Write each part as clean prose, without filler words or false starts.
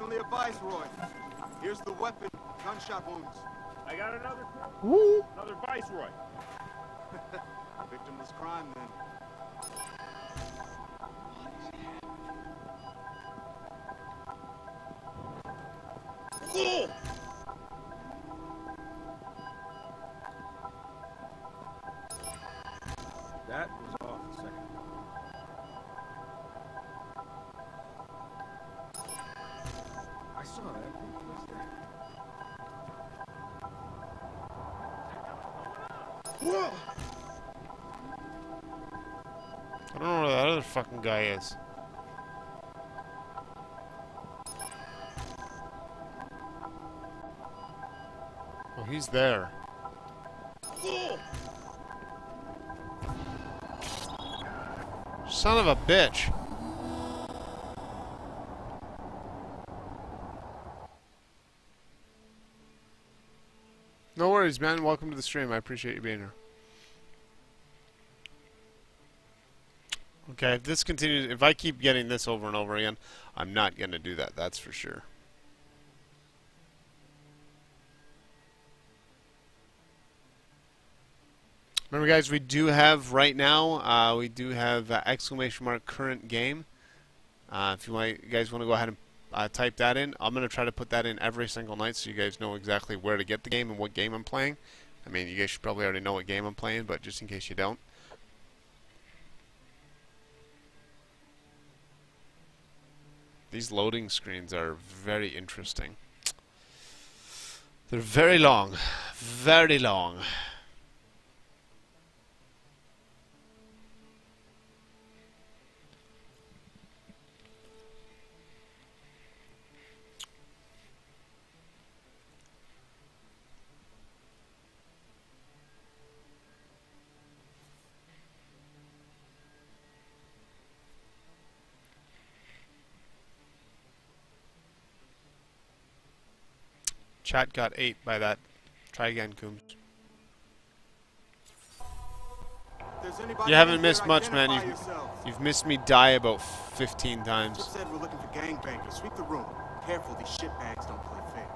from their viceroy. Here's the weapon, gunshot wounds. I got another. Woo. Another viceroy. Victimless crime, then. Whoa. That was off the second one. I saw that. What was that? Whoa! I don't know where that other fucking guy is. Oh, he's there. Whoa. Son of a bitch. No worries, man. Welcome to the stream. I appreciate you being here. Okay, if this continues, if I keep getting this over and over again, I'm not going to do that. That's for sure. Remember, guys, we do have right now. We do have ! Current game. If you guys want to go ahead and type that in, I'm gonna try to put that in every single night, so you guys know exactly where to get the game and what game I'm playing. I mean, you guys should probably already know what game I'm playing, but just in case you don't. These loading screens are very interesting. They're very long, very long. Chat got 8 by that. Try again, Coombs. You haven't missed much, man. You've missed me die about 15 times. Just said we're looking for gangbangers. Sweep the room. Careful, these shitbags don't play fair.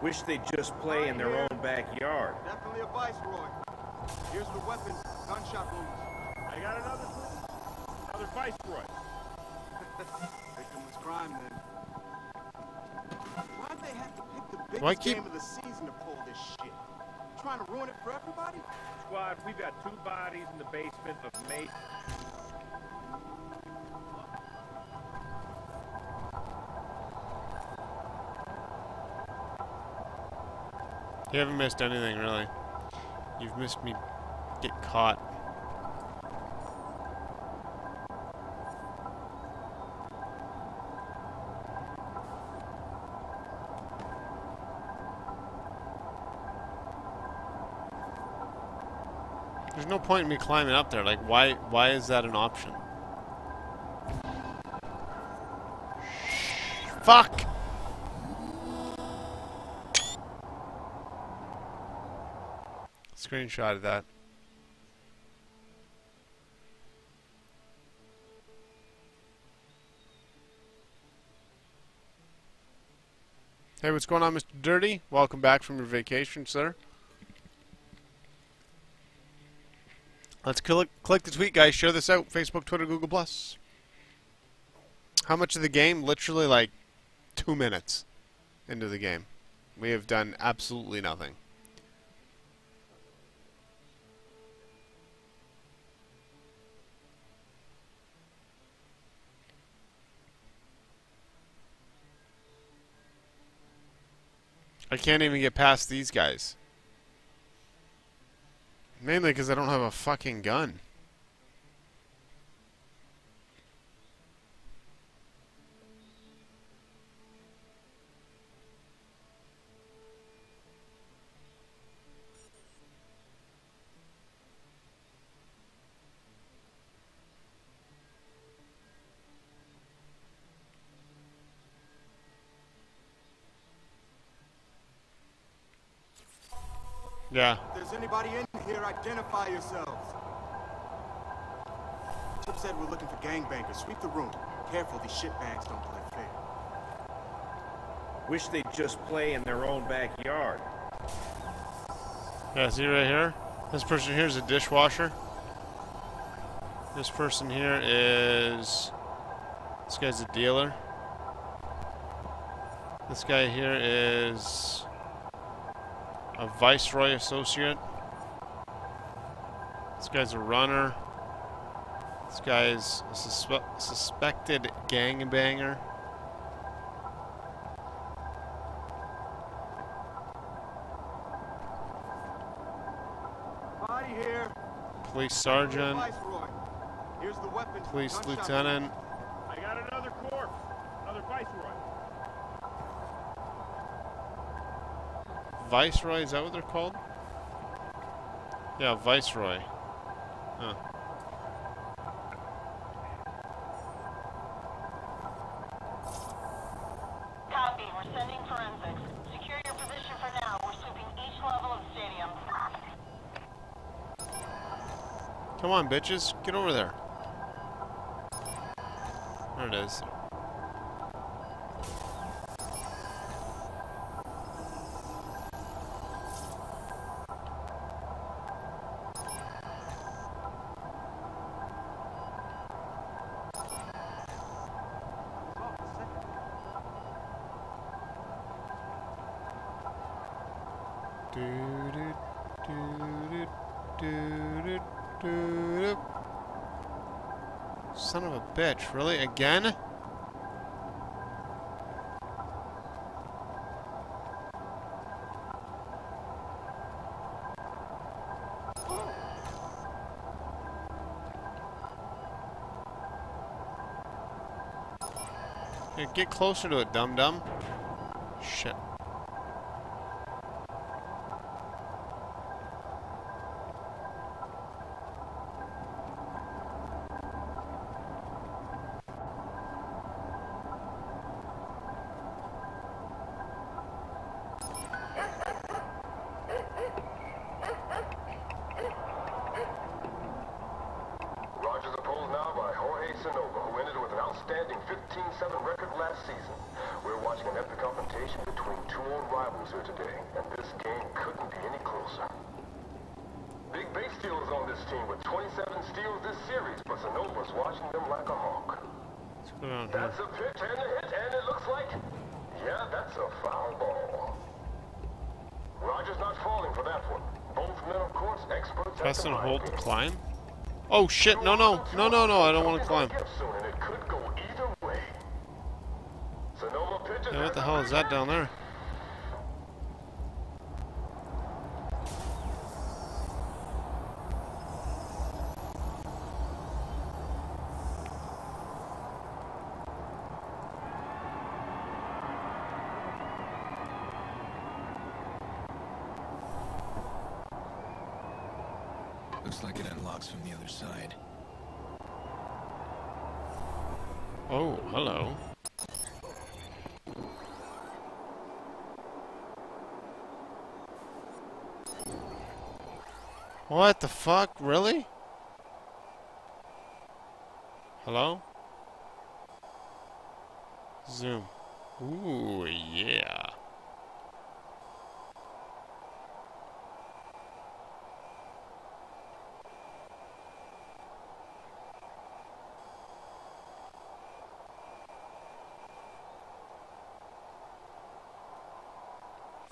Wish they'd just play in their own backyard. Definitely a viceroy. Here's the weapon. Gunshot wounds. I got another. Another viceroy. Victimless crime, then. They have to pick the biggest game of the season to pull this shit. Trying to ruin it for everybody? Squad, we've got 2 bodies in the basement of May. You haven't missed anything, really. You've missed me get caught. There's no point in me climbing up there. Like, why is that an option? Fuck! Screenshot of that. Hey, what's going on, Mr. Dirty? Welcome back from your vacation, sir. Let's click the tweet, guys. Share this out. Facebook, Twitter, Google+. How much of the game? Literally, like, 2 minutes into the game. We have done absolutely nothing. I can't even get past these guys. Mainly because I don't have a fucking gun. Yeah. If there's anybody in here, identify yourselves. Chip said we're looking for gangbangers. Sweep the room. Careful, these shitbags don't play fair. Wish they'd just play in their own backyard. Yeah, see right here? This person here is a dishwasher. This person here is... This guy's a dealer. This guy here is... a Viceroy associate. This guy's a runner. This guy's a suspected gangbanger. Police sergeant. Here's the weapon. Police lieutenant. I got another corpse. Another Viceroy. Viceroy, is that what they're called? Yeah, Viceroy. Huh. Copy. We're sending forensics. Secure your position for now. We're sweeping each level of the stadium. Come on, bitches. Get over there. There it is. Son of a bitch, really? Again? Here, get closer to it, dum-dum. Shit. That's a pitch and a hit, and it looks like... Yeah, that's a foul ball. Roger's not falling for that one. Both men, of course, experts... Press and hold to climb? Oh, shit, no, I don't want to climb. Yeah, what the hell is that down there? Looks like it unlocks from the other side. Oh, hello. What the fuck? Really? Hello? Zoom. Ooh, yeah.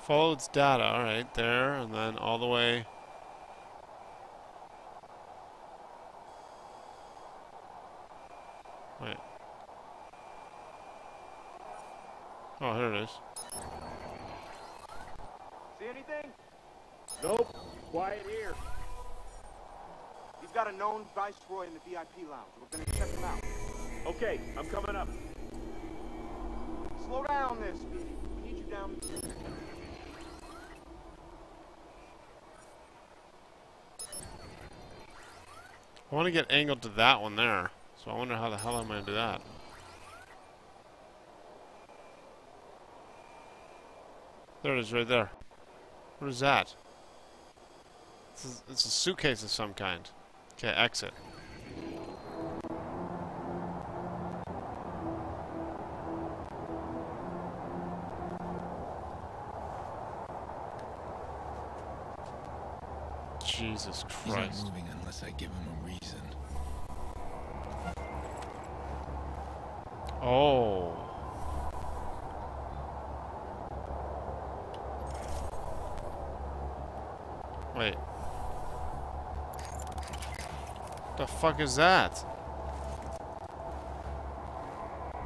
Follow its data, alright, there, and then all the way. Wait. Oh, here it is. See anything? Nope. Quiet here. You've got a known Viceroy in the VIP lounge. We're gonna check him out. Okay, I'm coming up. Slow down there, Speedy. We need you down here. I want to get angled to that one there, so I wonder how the hell I'm going to do that. There it is right there. What is that? It's a suitcase of some kind. Okay, exit. Jesus Christ. He's not moving unless I give him a reason. Oh. Wait. What the fuck is that?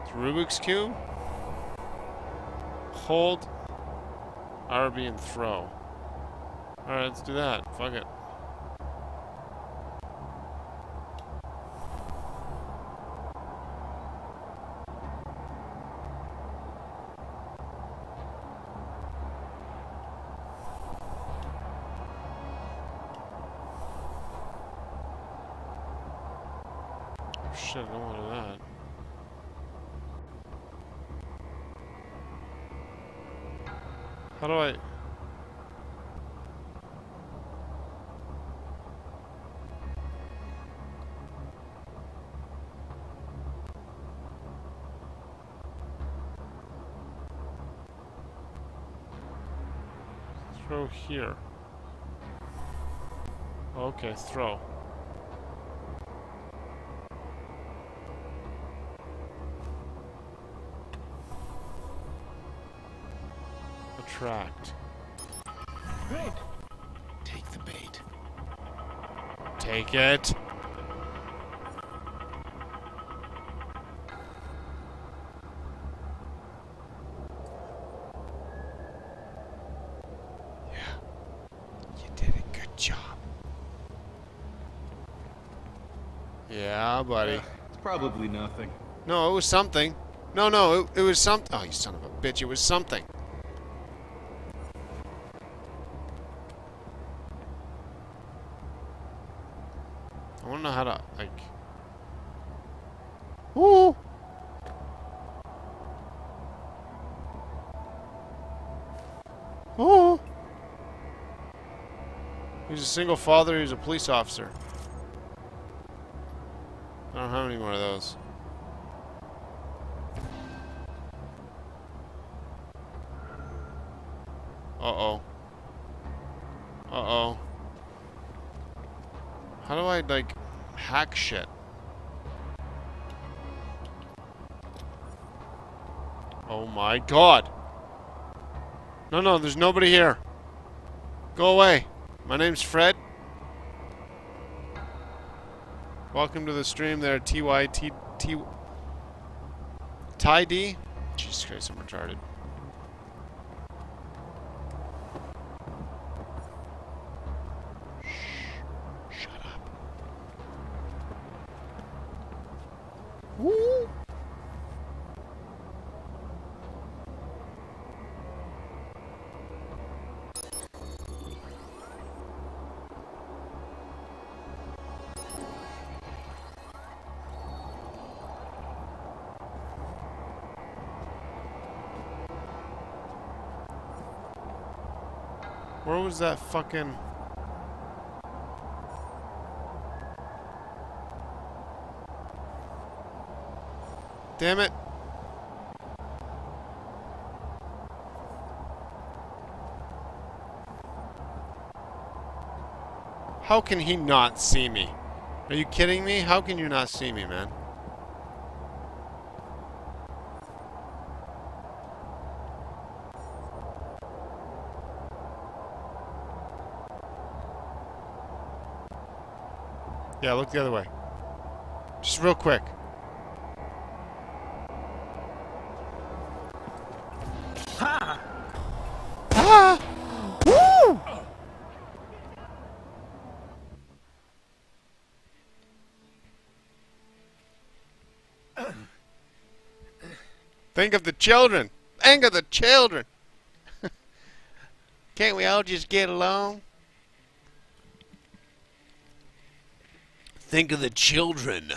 It's Rubik's Cube? Hold RB and throw. Alright, let's do that. Fuck it. Shit, I don't want to do that. How do I... throw here. Okay, throw. Attract. Right. Take the bait. Take it. Yeah, buddy. Yeah, it's probably nothing. No, it was something. No, it was something. Oh, you son of a bitch. It was something. I want to know how to, like... Ooh! Ooh! He's a single father. He's a police officer. I don't have any more of those. Uh-oh. Uh-oh. How do I, like, hack shit? Oh my god! No, there's nobody here. Go away. My name's Fred. Welcome to the stream there, Ty D? Jesus Christ, I'm retarded. Shh. Shut up. Woo! Where was that fucking... Damn it! How can he not see me? Are you kidding me? How can you not see me, man? Yeah, look the other way. Just real quick. Ha! Ha! Woo! Think of the children. Think of the children. Can't we all just get along? Think of the children.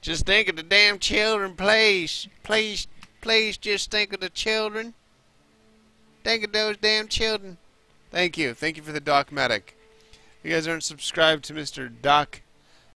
Just think of the damn children, please. Please, please just think of the children. Think of those damn children. Thank you. Thank you for the Doc Medic. If you guys aren't subscribed to Mr. Doc